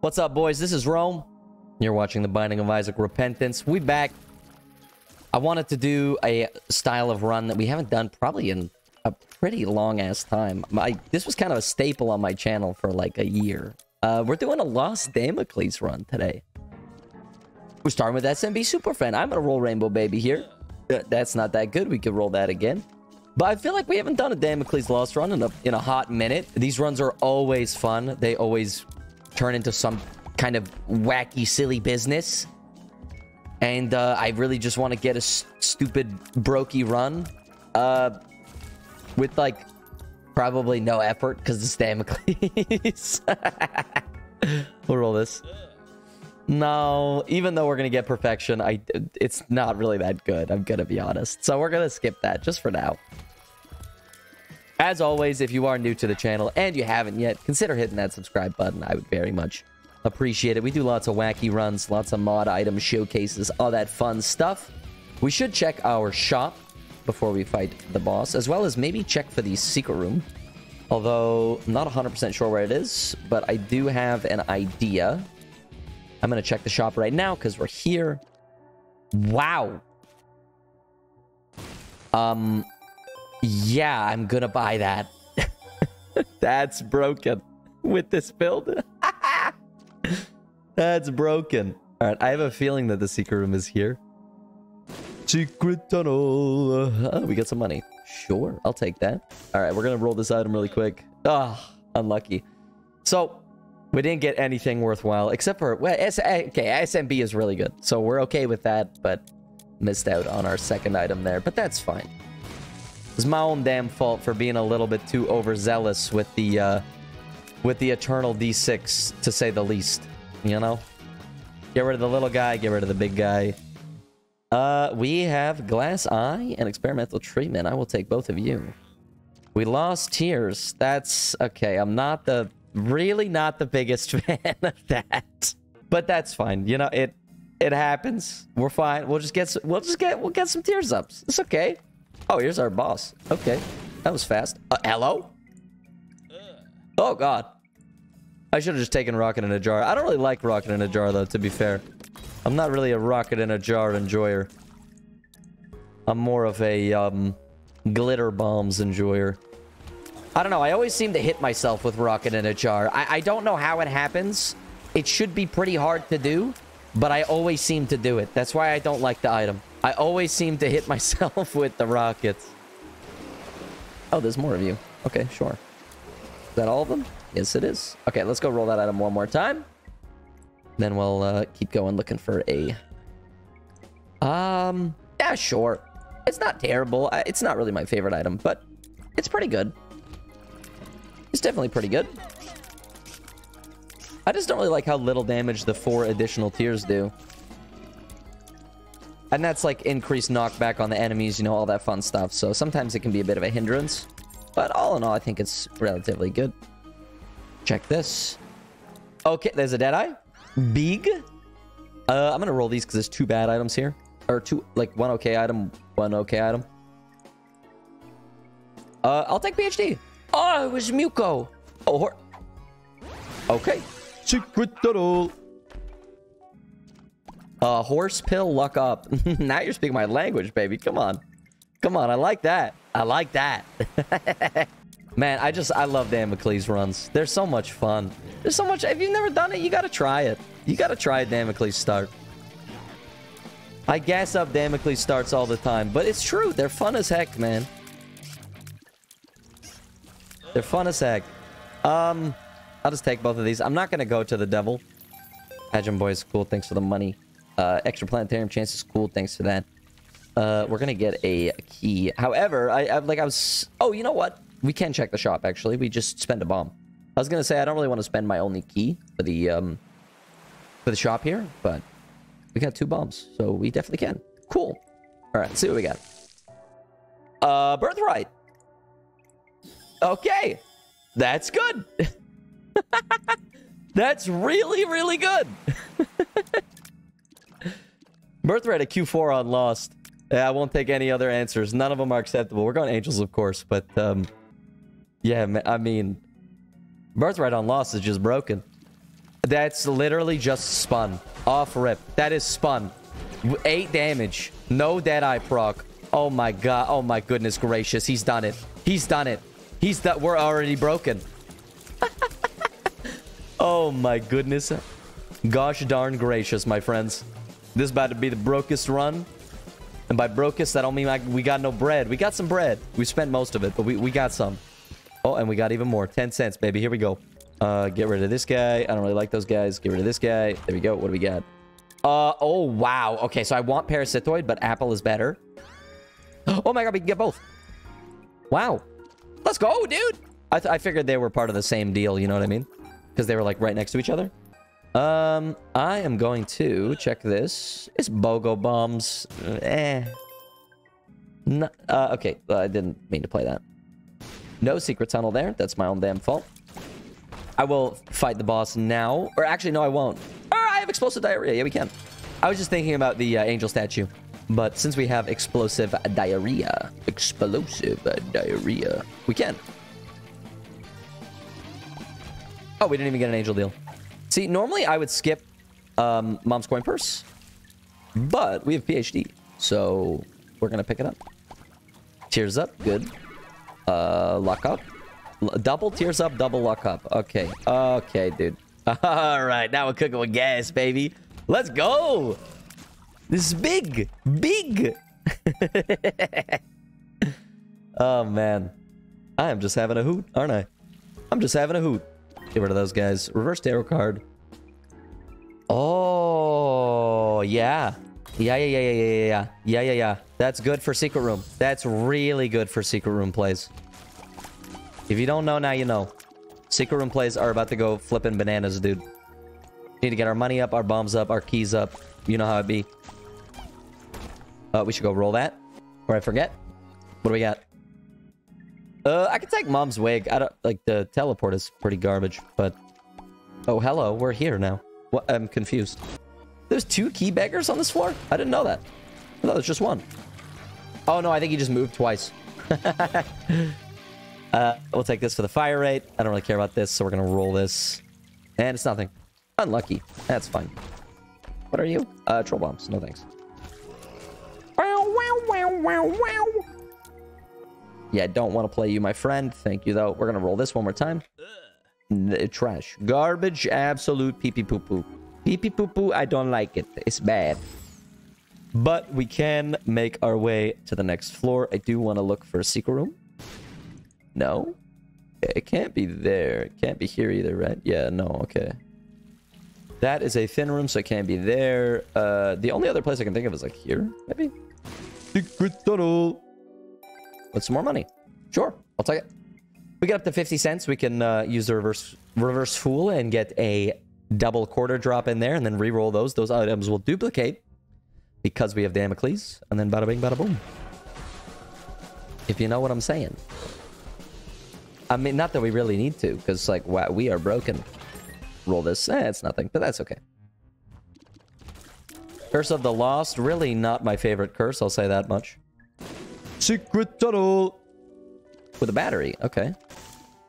What's up, boys? This is Rome. You're watching The Binding of Isaac Repentance. We back. I wanted to do a style of run that we haven't done probably in a pretty long-ass time. This was kind of a staple on my channel for like a year. We're doing a Lost Damocles run today. We're starting with SMB Superfriend. I'm going to roll Rainbow Baby here. That's not that good. We could roll that again. But I feel like we haven't done a Damocles Lost run in a hot minute. These runs are always fun. They always turn into some kind of wacky, silly business. And I really just want to get a stupid, brokey run with, like, probably no effort because it's Damocles. We'll roll this. No, even though we're going to get Perfection, it's not really that good. I'm going to be honest. So we're going to skip that just for now. As always, if you are new to the channel and you haven't yet, consider hitting that subscribe button. I would very much appreciate it. We do lots of wacky runs, lots of mod item showcases, all that fun stuff. We should check our shop before we fight the boss, as well as maybe check for the secret room. Although, I'm not 100% sure where it is, but I do have an idea. I'm going to check the shop right now because we're here. Wow. Yeah, I'm going to buy that. That's broken with this build. That's broken. All right, I have a feeling that the secret room is here. Secret tunnel. Oh, we got some money. Sure, I'll take that. All right, we're going to roll this item really quick. Ah, oh, unlucky. So we didn't get anything worthwhile except for... Well, SMB is really good. So we're okay with that, but missed out on our second item there. But that's fine. It's my own damn fault for being a little bit too overzealous with the eternal D6, to say the least. You know? Get rid of the little guy, get rid of the big guy. We have Glass Eye and Experimental Treatment. I will take both of you. We lost Tears. That's... Okay, I'm not the... Really not the biggest fan of that. But that's fine. You know, it happens. We're fine. We'll get some tears ups. It's okay. Oh, here's our boss. Okay. That was fast. Hello? Oh, God. I should have just taken Rocket in a Jar. I don't really like Rocket in a Jar, though, to be fair. I'm not really a Rocket in a Jar enjoyer. I'm more of a Glitter Bombs enjoyer. I don't know. I always seem to hit myself with Rocket in a Jar. I don't know how it happens. It should be pretty hard to do, but I always seem to do it. That's why I don't like the item. I always seem to hit myself with the rockets. Oh, there's more of you. Okay, sure. Is that all of them? Yes, it is. Okay, let's go roll that item one more time. Then we'll keep going looking for a... Yeah, sure. It's not terrible. It's not really my favorite item, but it's pretty good. It's definitely pretty good. I just don't really like how little damage the 4 additional tiers do. And that's like increased knockback on the enemies, you know, all that fun stuff. So sometimes it can be a bit of a hindrance. But all in all, I think it's relatively good. Check this. Okay, there's a Deadeye. Big. I'm going to roll these because there's 2 bad items here. Or 2, like, 1 okay item, 1 okay item. I'll take PhD. Oh, it was Muko. Oh, okay. Secret tunnel. Horse pill, luck up. Now you're speaking my language, baby. Come on. Come on, I like that. I like that. Man, I love Damocles runs. They're so much fun. There's so much... If you've never done it, you gotta try it. You gotta try Damocles start. I gas up Damocles starts all the time, but it's true. They're fun as heck, man. They're fun as heck. I'll just take both of these. I'm not going to go to the devil. Agent Boy is cool. Thanks for the money. Extra Planetarium Chance is cool. Thanks for that. We're going to get a key. However, Oh, you know what? We can check the shop, actually. We just spend a bomb. I was going to say, I don't really want to spend my only key for the shop here, but we got 2 bombs, so we definitely can. Cool. All right, let's see what we got. Birthright. Okay, that's good. That's really, really good. Birthright at Q4 on Lost. Yeah, I won't take any other answers. None of them are acceptable. We're going Angels, of course, but yeah, I mean, Birthright on Lost is just broken. That's literally just spun. Off rip. That is spun. 8 damage. No Deadeye proc. Oh my god. Oh my goodness gracious. He's done it. He's done it. He's done. We're already broken. Oh my goodness. Gosh darn gracious, my friends. This is about to be the brokest run. And by brokest, I don't mean like we got no bread. We got some bread. We spent most of it, but we got some. Oh, and we got even more. 10 cents, baby. Here we go. Get rid of this guy. I don't really like those guys. Get rid of this guy. There we go. What do we got? Oh, wow. Okay, so I want Parasithoid, but Apple is better. Oh my god, we can get both. Wow. Let's go, dude. I figured they were part of the same deal, you know what I mean? Because they were like right next to each other. I am going to check this. It's Bogos Binted. Okay, I didn't mean to play that. No secret tunnel there. That's my own damn fault. I will fight the boss now. Or actually, no, I won't. Or I have Explosive Diarrhea. Yeah, we can. I was just thinking about the angel statue. But since we have Explosive Diarrhea. Explosive Diarrhea. We can. Oh, we didn't even get an angel deal. See, normally I would skip Mom's Coin Purse, but we have PhD, so we're going to pick it up. Tears up, good. Lock up. Double tears up, double lock up. Okay, okay, dude. All right, now we're cooking with gas, baby. Let's go. This is big, big. Oh, man. I am just having a hoot, aren't I? I'm just having a hoot. Get rid of those guys. Reverse tarot card. Oh, yeah. Yeah. That's good for secret room. That's really good for secret room plays. If you don't know, now you know. Secret room plays are about to go flipping bananas, dude. Need to get our money up, our bombs up, our keys up. You know how it be. We should go roll that. Or I forget. What do we got? I could take Mom's wig. I don't like the teleport is pretty garbage, but oh hello, we're here now. What? I'm confused. There's 2 key beggars on this floor? I didn't know that. I thought it was just one. Oh no, I think he just moved twice. We'll take this for the fire rate. I don't really care about this, so we're gonna roll this. And it's nothing. Unlucky. That's fine. What are you? Troll bombs. No thanks. Yeah, don't want to play you, my friend. Thank you, though. We're going to roll this one more time. Trash. Garbage. Absolute pee-pee-poo-poo. Pee-pee-poo-poo, I don't like it. It's bad. But we can make our way to the next floor. I do want to look for a secret room. No? It can't be there. It can't be here either, right? Yeah, no, okay. That is a thin room, so it can't be there. The only other place I can think of is, like, here, maybe? Secret tunnel. With some more money. Sure, I'll take it. We get up to 50 cents. We can use the reverse fool and get a double quarter drop in there and then re-roll those. Those items will duplicate because we have Damocles. And then bada bing, bada boom. If you know what I'm saying. I mean, not that we really need to because, like, wow, we are broken. Roll this. It's nothing, but that's okay. Curse of the Lost. Really not my favorite curse. I'll say that much. Secret tunnel with a battery. Okay,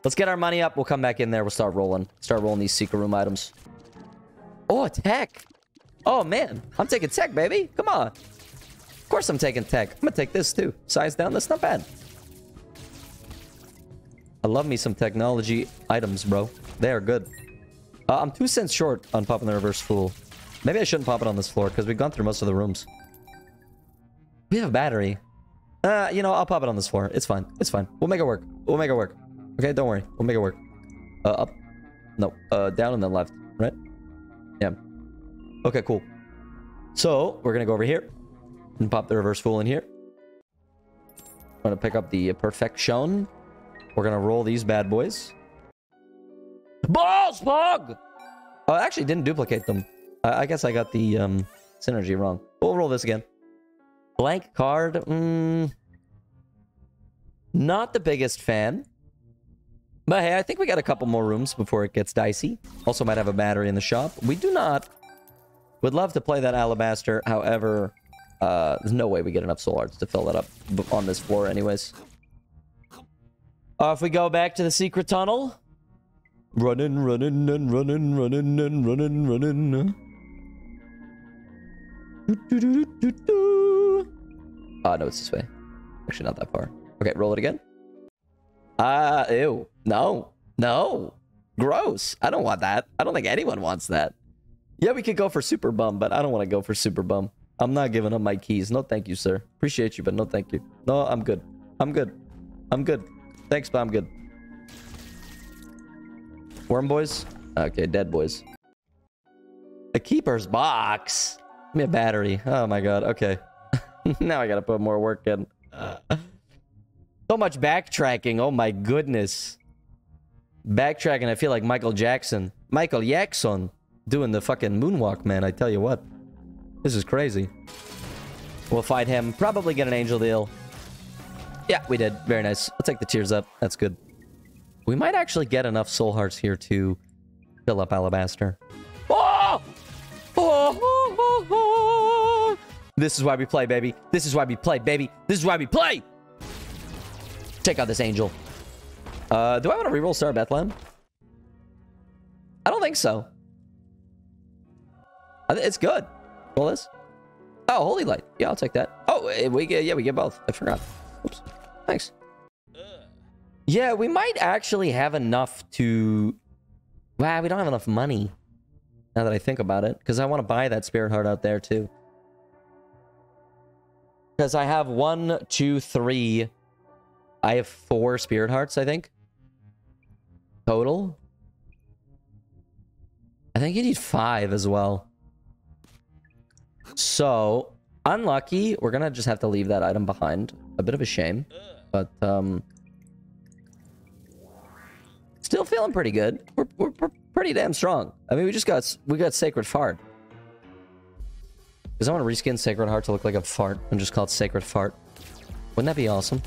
let's get our money up. We'll come back in there. We'll start rolling these secret room items. Oh, tech. Oh man, I'm taking tech, baby. Come on. Of course I'm taking tech. I'm gonna take this too. Size down. That's not bad. I love me some technology items, bro. They are good. I'm 2 cents short on popping the reverse fool. Maybe I shouldn't pop it on this floor because we've gone through most of the rooms. We have a battery. You know, I'll pop it on this floor. It's fine. It's fine. We'll make it work. We'll make it work. Okay, don't worry. We'll make it work. Up. No. Down and then left. Right? Yeah. Okay, cool. So, we're gonna go over here. And pop the reverse fool in here. I'm gonna pick up the Perfection. We're gonna roll these bad boys. Balls, pog! Oh, I actually didn't duplicate them. I guess I got the, synergy wrong. We'll roll this again. Blank card. Not the biggest fan. But hey, I think we got a couple more rooms before it gets dicey. Also might have a battery in the shop. We do not. Would love to play that Alabaster. However, there's no way we get enough soul arts to fill that up on this floor anyways. If we go back to the secret tunnel. Running, running, and running, running, and running, running. Ah, no, it's this way. Actually, not that far. Okay, roll it again. Ah, ew. No. No. Gross. I don't want that. I don't think anyone wants that. Yeah, we could go for Super Bum, but I don't want to go for Super Bum. I'm not giving up my keys. No, thank you, sir. Appreciate you, but no, thank you. No, I'm good. I'm good. I'm good. Thanks, but I'm good. Worm boys? Okay, dead boys. A keeper's box. Give me a battery. Oh my god. Okay. Now I gotta put more work in. So much backtracking. Oh my goodness. Backtracking. I feel like Michael Jackson. Michael Jackson. Doing the fucking moonwalk, man. I tell you what. This is crazy. We'll fight him. Probably get an angel deal. Yeah, we did. Very nice. I'll take the tears up. That's good. We might actually get enough soul hearts here to fill up Alabaster. Oh! Oh, oh, oh, oh! This is why we play, baby. This is why we play, baby. This is why we play! Take out this angel. Do I want to reroll Star Bethlehem? I don't think so. It's good. Roll this. Oh, Holy Light. Yeah, I'll take that. Oh, we get, yeah, we get both. I forgot. Oops. Thanks. Yeah, we might actually have enough to... Wow, we don't have enough money. Now that I think about it. Because I want to buy that Spirit Heart out there, too. Because I have 1, 2, 3... I have 4 Spirit Hearts, I think. Total. I think you need 5 as well. So, unlucky. We're gonna just have to leave that item behind. A bit of a shame. But, still feeling pretty good. We're pretty damn strong. I mean, we got Sacred Fart. Because I want to reskin Sacred Heart to look like a fart and just call it Sacred Fart. Wouldn't that be awesome?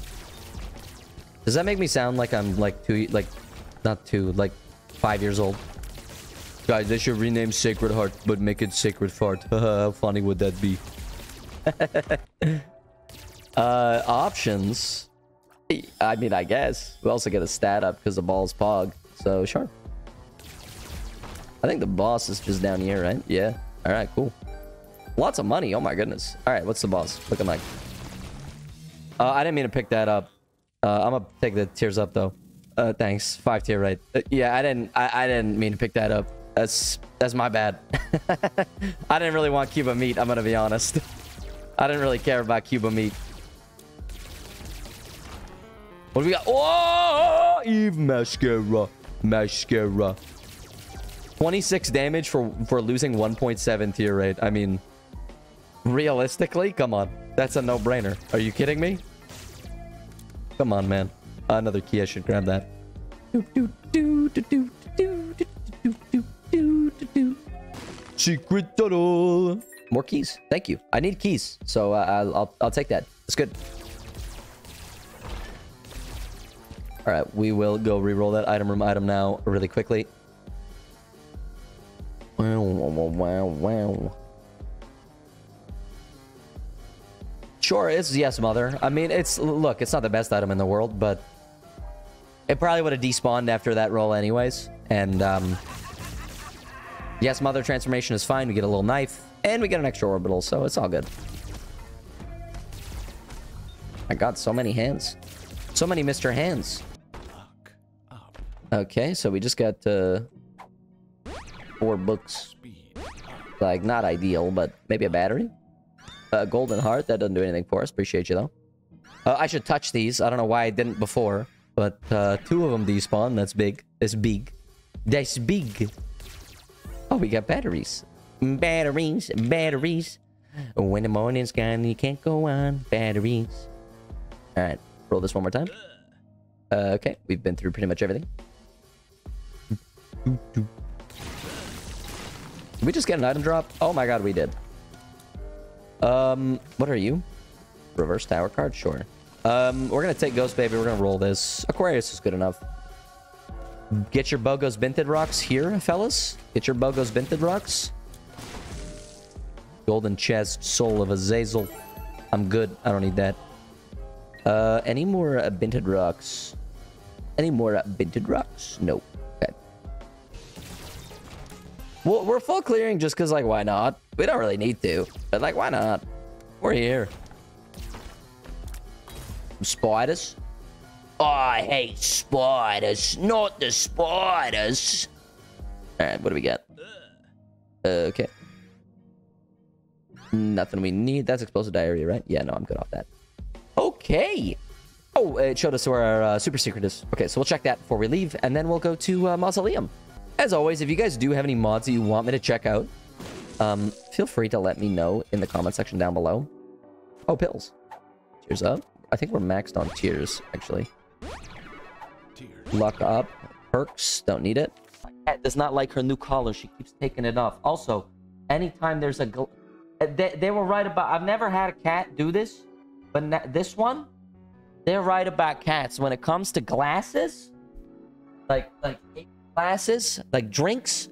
Does that make me sound like I'm like 5 years old? Guys, they should rename Sacred Heart, but make it Sacred Fart. How funny would that be? Options. I mean, I guess. We also get a stat up because the ball's pog. So, sure. I think the boss is just down here, right? Yeah. Alright, cool. Lots of money. Oh my goodness. Alright, what's the boss looking like? I didn't mean to pick that up. I'm gonna take the tears up, though. Thanks. 5 tier rate. Yeah, I didn't mean to pick that up. That's my bad. I didn't really want Cuba meat, I'm gonna be honest. I didn't really care about Cuba meat. What do we got? Oh, Eve mascara. 26 damage for losing 1.7 tier rate. I mean, realistically, come on. That's a no-brainer. Are you kidding me? Come on, man. Another key. I should grab that. Secret tunnel. More keys. Thank you. I need keys, so I'll take that. It's good. All right, we will go reroll that item room item now really quickly. Wow, wow, wow, wow. Sure, it's Yes Mother. I mean, it's look, it's not the best item in the world, but it probably would have despawned after that roll anyways. And Yes Mother transformation is fine. We get a little knife and we get an extra orbital, so it's all good. I got so many hands. So many Mr. Hands. Okay, so we just got 4 books. Like, not ideal, but maybe a battery. A golden heart. That doesn't do anything for us. Appreciate you, though. I should touch these. I don't know why I didn't before. But 2 of them despawn. That's big. That's big. That's big. Oh, we got batteries. Batteries. Batteries. When the morning's gone, you can't go on. Batteries. All right. Roll this one more time. Okay, we've been through pretty much everything. Did we just get an item drop? Oh my god, we did. What are you? Reverse tower card? Sure. We're gonna take Ghost Baby. We're gonna roll this. Aquarius is good enough. Get your Bogos Binted rocks here, fellas. Get your Bogos Binted rocks. Golden chest, soul of Azazel. I'm good. I don't need that. Any more binted rocks? Any more binted rocks? No. Okay. Well, we're full clearing just because, like, why not? We don't really need to, but, like, why not? We're here. Spiders. Oh, I hate spiders. Not the spiders. All right, what do we got? Okay. Nothing we need. That's Explosive Diarrhea, right? Yeah, no, I'm good off that. Okay. Oh, it showed us where our super secret is. Okay, so we'll check that before we leave, and then we'll go to Mausoleum. As always, if you guys do have any mods that you want me to check out, feel free to let me know in the comment section down below. Oh, pills. Tears up. I think we're maxed on tears, actually. Luck up. Perks. Don't need it. My cat does not like her new collar. She keeps taking it off. Also, anytime there's a... They were right about... I've never had a cat do this, but this one, they're right about cats. When it comes to glasses, like glasses, like drinks,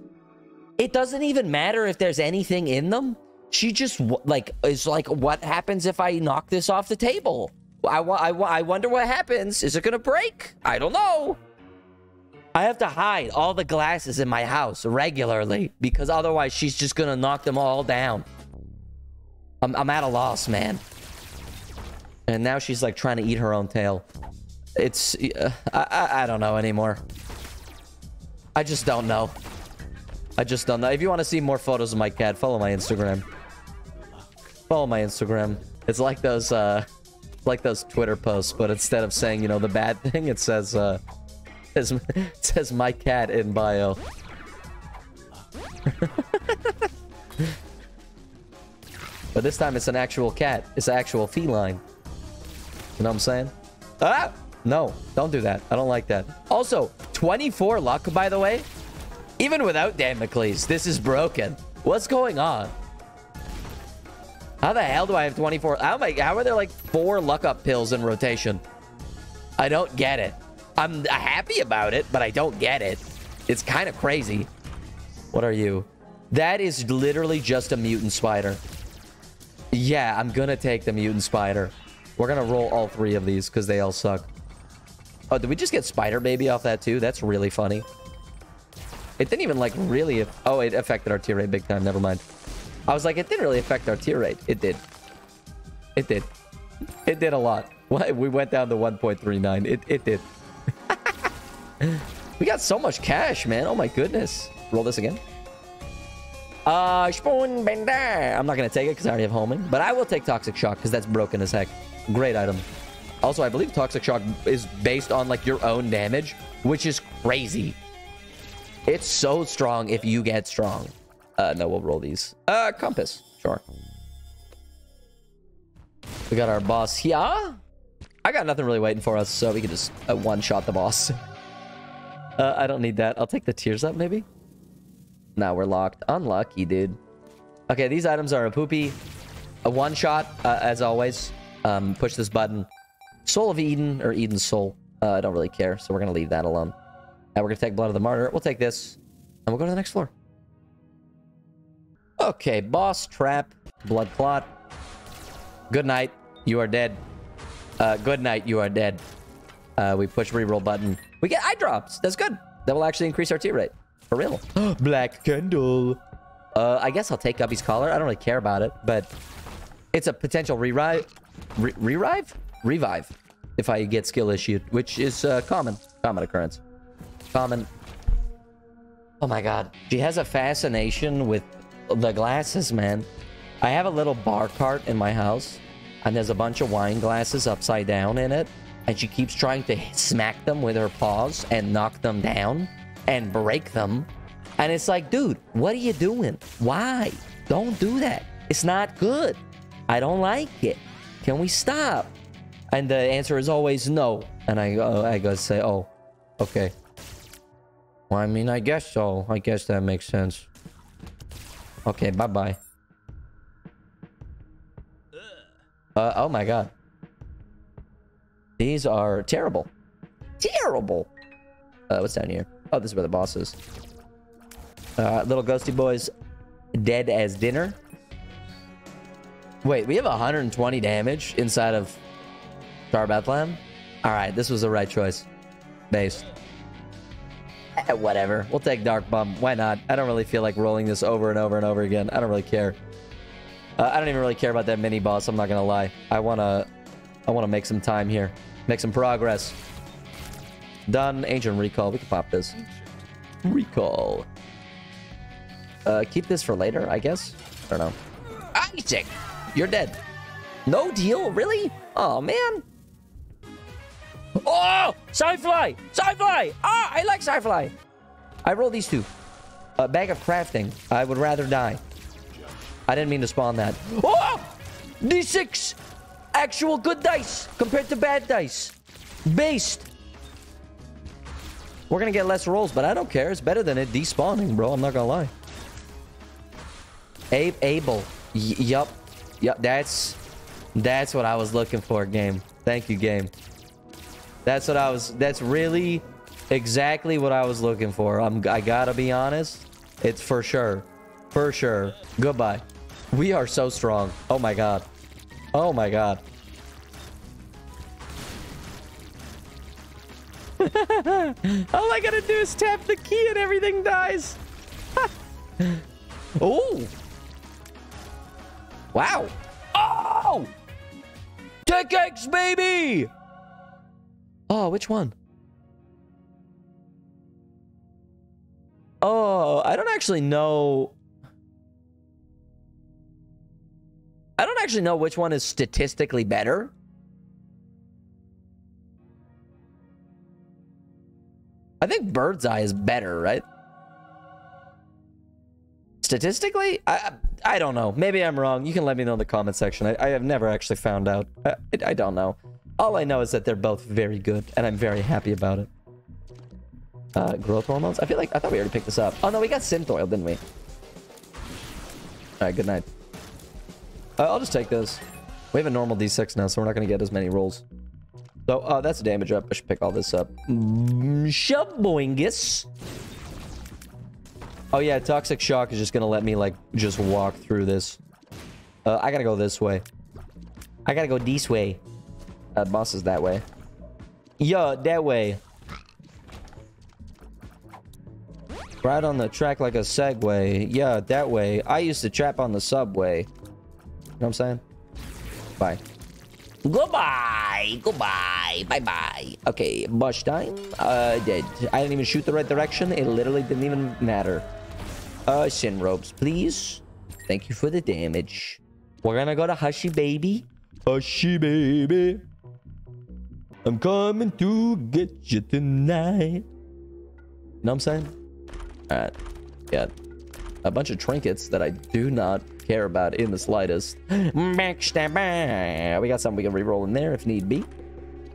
it doesn't even matter if there's anything in them. She just, like, is like, what happens if I knock this off the table? I wonder what happens. Is it gonna break? I don't know. I have to hide all the glasses in my house regularly because otherwise she's just gonna knock them all down. I'm at a loss, man. And now she's like trying to eat her own tail. It's I don't know anymore. I just don't know. I just don't know. If you want to see more photos of my cat, follow my Instagram. Follow my Instagram. It's like those Twitter posts, but instead of saying, you know, the bad thing, it says my cat in bio. But this time it's an actual cat. It's an actual feline. You know what I'm saying? Ah! No, don't do that. I don't like that. Also, 24 luck, by the way. Even without Damocles, this is broken. What's going on? How the hell do I have 24? How are there like 4 luck up pills in rotation? I don't get it. I'm happy about it, but I don't get it. It's kind of crazy. What are you? That is literally just a mutant spider. Yeah, I'm gonna take the mutant spider. We're gonna roll all 3 of these because they all suck. Oh, did we just get Spider Baby off that too? That's really funny. It didn't even like really... Oh, it affected our tier rate big time. Never mind. I was like, it didn't really affect our tier rate. It did. It did. It did a lot. We went down to 1.39. It did. We got so much cash, man. Oh my goodness. Roll this again. Spoon Bender. I'm not going to take it because I already have homing. But I will take Toxic Shock because that's broken as heck. Great item. Also, I believe Toxic Shock is based on, like, your own damage, which is crazy. It's so strong if you get strong. No, we'll roll these. Compass. Sure. We got our boss here. I got nothing really waiting for us, so we can just one-shot the boss. I don't need that. I'll take the tears up, maybe? Now we're locked. Unlucky, dude. Okay, these items are a poopy. A one-shot, as always. Push this button. Soul of Eden, or Eden's Soul. I don't really care, so we're going to leave that alone. And we're going to take Blood of the Martyr. We'll take this. And we'll go to the next floor. Okay, boss, trap, blood clot. Good night. You are dead. Good night. You are dead. We push reroll button. We get eye drops. That's good. That will actually increase our tier rate. For real. Black Candle. I guess I'll take Guppy's collar. I don't really care about it, but it's a potential revive if I get skill issued, which is common occurrence. Common. Oh my god. She has a fascination with the glasses, man. I have a little bar cart in my house, and there's a bunch of wine glasses upside down in it, and she keeps trying to smack them with her paws and knock them down. And break them. And it's like, dude, what are you doing? Why? Don't do that. It's not good. I don't like it. Can we stop? And the answer is always no. And I gotta say, oh, okay. Well, I mean, I guess so. I guess that makes sense. Okay, bye-bye. Oh my god. These are terrible. Terrible! What's down here? Oh, this is where the boss is. Little ghosty boys. Dead as dinner. Wait, we have 120 damage inside of Tar Bethlehem? Alright, this was the right choice. Based. Whatever. We'll take Dark Bum. Why not? I don't really feel like rolling this over and over and over again. I don't really care. I don't even really care about that mini boss. I'm not gonna lie. I wanna make some time here. Make some progress. Done. Ancient Recall. We can pop this. Recall. Keep this for later, I guess. I don't know. Isaac, you're dead. No deal, really? Oh man. Oh, Side Fly, Side Fly. Ah, I like Side Fly. I roll these two. A bag of crafting. I would rather die. I didn't mean to spawn that. Oh, D6. Actual good dice compared to bad dice. Based. We're gonna get less rolls, but I don't care. It's better than it despawning, bro. I'm not gonna lie. Able. Yup. Yup. That's what I was looking for, game. Thank you, game. That's what I was. That's really exactly what I was looking for. I gotta be honest. It's for sure. For sure. Goodbye. We are so strong. Oh my god. Oh my god. All I gotta do is tap the key and everything dies. Oh. Wow. Oh! Tech X, baby! Oh, which one? Oh, I don't actually know. I don't actually know which one is statistically better. I think Bird's Eye is better, right? Statistically? I don't know. Maybe I'm wrong. You can let me know in the comment section. I have never actually found out. I don't know. All I know is that they're both very good, and I'm very happy about it. Growth hormones? I thought we already picked this up. Oh, no, we got Synthoil, didn't we? Alright, good night. I'll just take this. We have a normal D6 now, so we're not going to get as many rolls. So, that's a damage up. I should pick all this up. Shaboingus! Oh, yeah, Toxic Shock is just going to let me, like, just walk through this. I gotta go this way. I gotta go this way. Boss is that way. Yeah, that way. Right on the track like a Segway. Yeah, that way. I used to trap on the subway. You know what I'm saying? Bye. Goodbye. Goodbye. Bye-bye. Okay, bush time. I didn't even shoot the right direction. It literally didn't even matter. Sin robes, please. Thank you for the damage. We're gonna go to Hushy Baby. Hushy Baby. I'm coming to get you tonight. You know what I'm saying? Alright. Yeah. A bunch of trinkets that I do not care about in the slightest. Backstabber. We got something we can reroll in there if need be.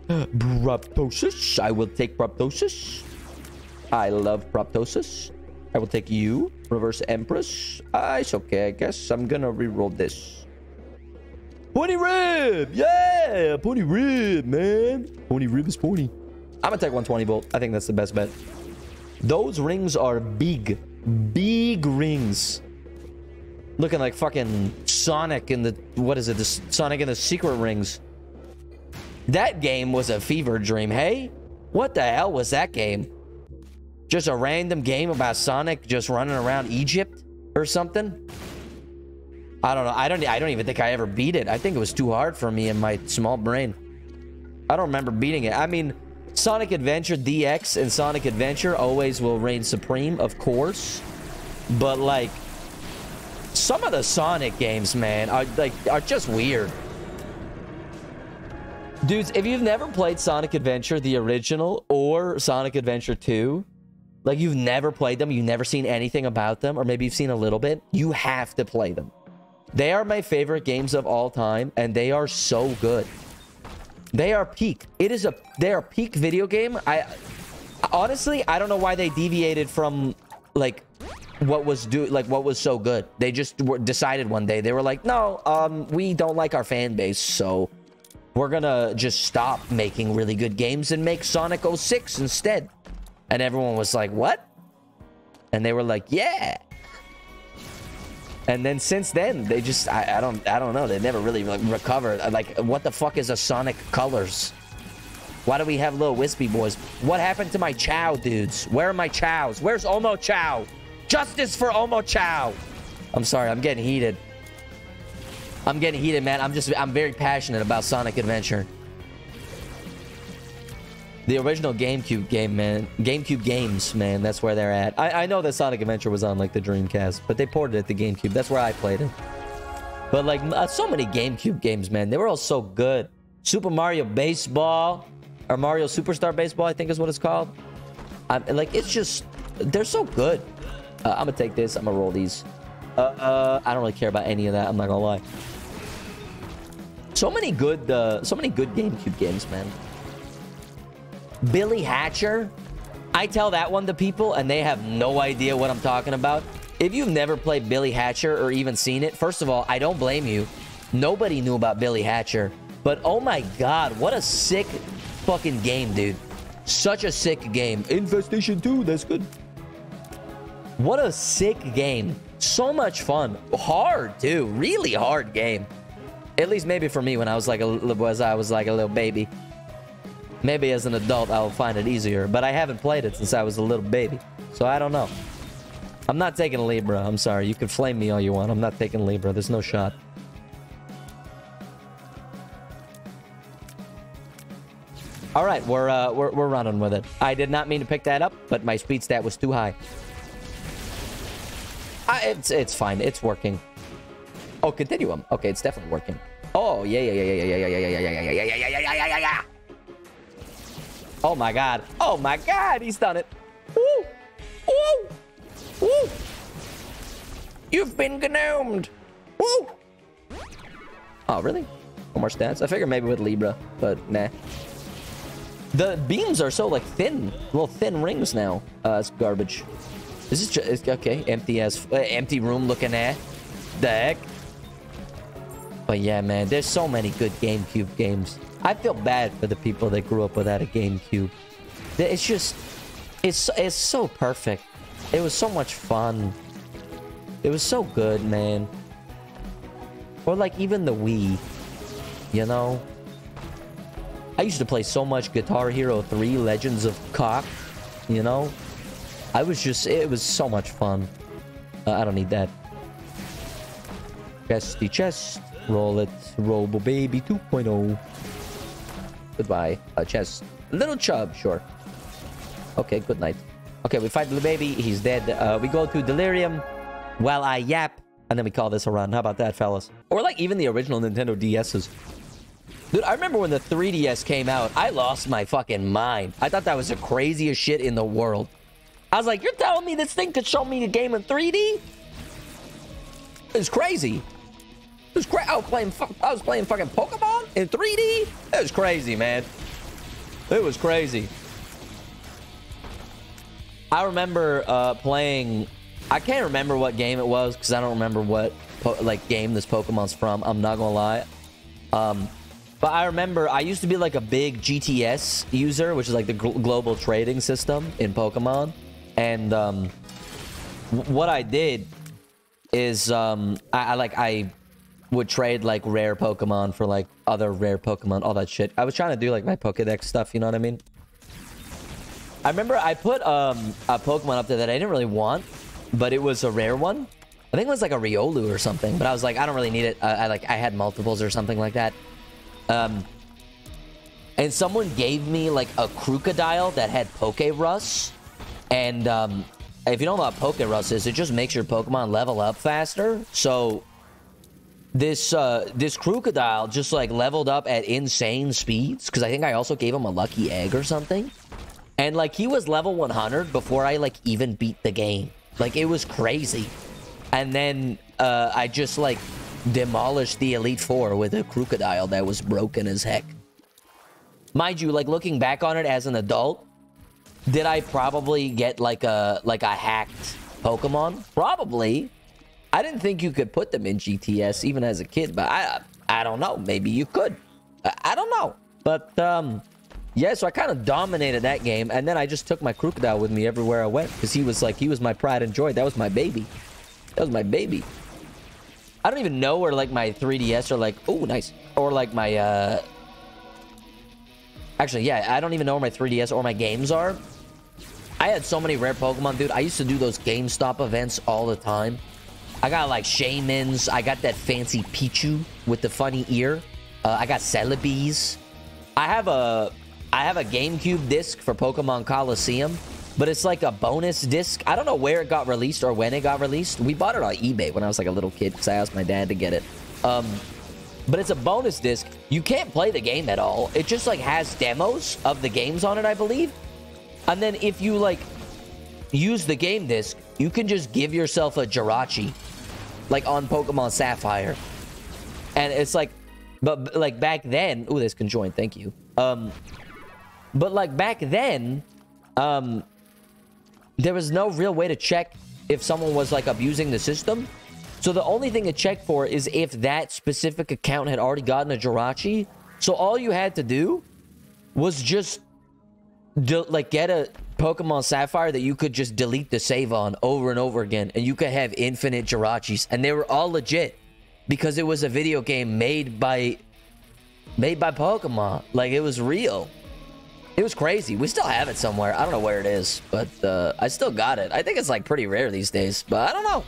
Braptosis. I will take Braptosis. I love Braptosis. I will take you. Reverse Empress. It's okay, I guess. I'm gonna reroll this. Pony Rib! Yeah! Pony Rib, man! Pony Rib is pony. I'm gonna take 120 volt. I think that's the best bet. Those rings are big. Big rings. Looking like fucking Sonic in the... What is it? The Sonic and the Secret Rings. That game was a fever dream, hey? What the hell was that game? Just a random game about Sonic just running around Egypt or something? I don't know. I don't even think I ever beat it. I think it was too hard for me in my small brain. I don't remember beating it. I mean, Sonic Adventure DX and Sonic Adventure always will reign supreme, of course. But like, some of the Sonic games, man, are just weird. Dudes, if you've never played Sonic Adventure, the original, or Sonic Adventure 2, like you've never played them, you've never seen anything about them, or maybe you've seen a little bit, you have to play them. They are my favorite games of all time, and they are so good. They are peak. They are peak video game. Honestly, I don't know why they deviated from like what was so good. They just decided one day, they were like, no, we don't like our fan base, so we're gonna just stop making really good games and make Sonic 06 instead. And everyone was like, what? And they were like, yeah. And then since then, they just, I don't know. They never really recovered. Like, what the fuck is a Sonic Colors? Why do we have little wispy boys? What happened to my chow, dudes? Where are my chows? Where's Omo Chow? Justice for Omo Chow! I'm sorry, I'm getting heated. I'm getting heated, man. I'm very passionate about Sonic Adventure. The original GameCube game, man. GameCube games, man. That's where they're at. I know that Sonic Adventure was on, like, the Dreamcast, but they ported it to GameCube. That's where I played it. But, like, so many GameCube games, man. They were all so good. Super Mario Baseball, or Mario Superstar Baseball, I think is what it's called. Like, it's just... They're so good. I'm gonna take this. I'm gonna roll these. I don't really care about any of that. I'm not gonna lie. So many good GameCube games, man. Billy Hatcher. I tell that one to people and they have no idea what I'm talking about. If you've never played Billy Hatcher or even seen it, first of all, I don't blame you. Nobody knew about Billy Hatcher. But oh my god, what a sick fucking game, dude. Such a sick game. Infestation 2, that's good. What a sick game. So much fun. Hard, too. Really hard game. At least maybe for me when I was like a little baby. Maybe as an adult, I'll find it easier. But I haven't played it since I was a little baby. So I don't know. I'm not taking Libra. I'm sorry. You can flame me all you want. I'm not taking Libra. There's no shot. All right. We're running with it. I did not mean to pick that up, but my speed stat was too high. It's fine. It's working. Oh, Continuum. Okay, it's definitely working. Oh, yeah. Oh my god. Oh my god, he's done it. Woo! Woo! Woo! You've been gnomed! Woo! Oh, really? One more stats? I figure maybe with Libra, but nah. The beams are so, like, thin. Little thin rings now. It's garbage. This is just... Okay, empty room looking at. The heck? But yeah, man, there's so many good GameCube games. I feel bad for the people that grew up without a GameCube. It's just... It's so perfect. It was so much fun. It was so good, man. Or, like, even the Wii. You know? I used to play so much Guitar Hero 3 Legends of Cock. You know? I was just... It was so much fun. I don't need that. Chesty chest. Roll it. Robo Baby 2.0. Goodbye. A chest. Little Chub, sure. Okay, good night. Okay, we fight the baby. He's dead. We go to Delirium while I yap. And then we call this a run. How about that, fellas? Or like even the original Nintendo DS's. Dude, I remember when the 3DS came out, I lost my fucking mind. I thought that was the craziest shit in the world. I was like, you're telling me this thing could show me the game in 3D? It's crazy. It was crazy. I was playing fucking Pokemon in 3D. It was crazy, man. It was crazy. I remember playing. I can't remember what game it was because I don't remember what game this Pokemon's from. I'm not gonna lie. But I remember I used to be like a big GTS user, which is like the global trading system in Pokemon. And what I did is I would trade like rare Pokemon for like other rare Pokemon, all that shit. I was trying to do like my Pokedex stuff, you know what I mean? I remember I put a Pokemon up there that I didn't really want, but it was a rare one. I think it was like a Riolu or something, but I was like, I don't really need it. I had multiples or something like that. And someone gave me like a Crocodile that had Poke Rust. And if you don't know what Poke Rust is, it just makes your Pokemon level up faster. So This Crocodile just like leveled up at insane speeds because I think I also gave him a lucky egg or something, and like he was level 100 before I like even beat the game. Like it was crazy. And then I just like demolished the Elite Four with a Crocodile that was broken as heck. Mind you, like looking back on it as an adult, did I probably get like a hacked Pokemon? Probably. I didn't think you could put them in GTS even as a kid, but I don't know. Maybe you could. I don't know. But, yeah, so I kind of dominated that game. And then I just took my Crocodile with me everywhere I went because he was my pride and joy. That was my baby. That was my baby. I don't even know where, like, my 3DS or, like, oh, nice. Or, like, my, Actually, yeah, I don't even know where my 3DS or my games are. I had so many rare Pokemon, dude. I used to do those GameStop events all the time. I got, like, Shaymins. I got that fancy Pichu with the funny ear. I got Celebes. I have a GameCube disc for Pokemon Coliseum, but it's like a bonus disc. I don't know where it got released or when it got released. We bought it on eBay when I was, like, a little kid because I asked my dad to get it. But it's a bonus disc. You can't play the game at all. It just, like, has demos of the games on it, I believe. And then if you, like, use the game disc, you can just give yourself a Jirachi, like, on Pokemon Sapphire. And it's, like, but, like, back then... Ooh, there's Conjoined, thank you. But, like, back then, there was no real way to check if someone was, like, abusing the system. So the only thing to check for is if that specific account had already gotten a Jirachi. So all you had to do was just, like, get a Pokemon Sapphire that you could just delete the save on over and over again, and you could have infinite Jirachis, and they were all legit because it was a video game made by Pokemon. Like, it was real. It was crazy. We still have it somewhere. I don't know where it is, but I still got it. I think it's, like, pretty rare these days, but I don't know.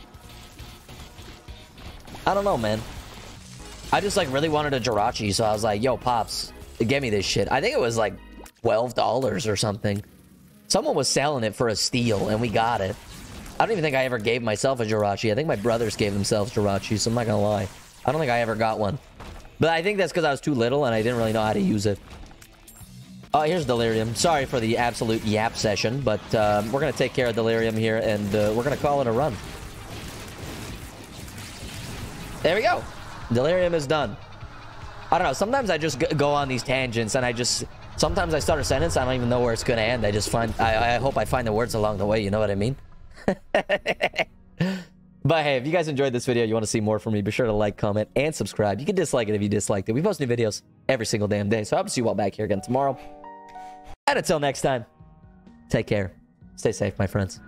I don't know, man. I just, like, really wanted a Jirachi, so I was like, yo, Pops, get me this shit. I think it was, like, $12 or something. Someone was selling it for a steal, and we got it. I don't even think I ever gave myself a Jirachi. I think my brothers gave themselves Jirachis, so I'm not gonna lie. I don't think I ever got one. But I think that's because I was too little, and I didn't really know how to use it. Oh, here's Delirium. Sorry for the absolute yap session, but we're gonna take care of Delirium here, and we're gonna call it a run. There we go. Delirium is done. I don't know. Sometimes I just go on these tangents, and I just... Sometimes I start a sentence, I don't even know where it's gonna end. I just find... I hope I find the words along the way, you know what I mean? But hey, if you guys enjoyed this video, you want to see more from me, be sure to like, comment, and subscribe. You can dislike it if you disliked it. We post new videos every single damn day, so I hope to see you all back here again tomorrow. And until next time, take care. Stay safe, my friends.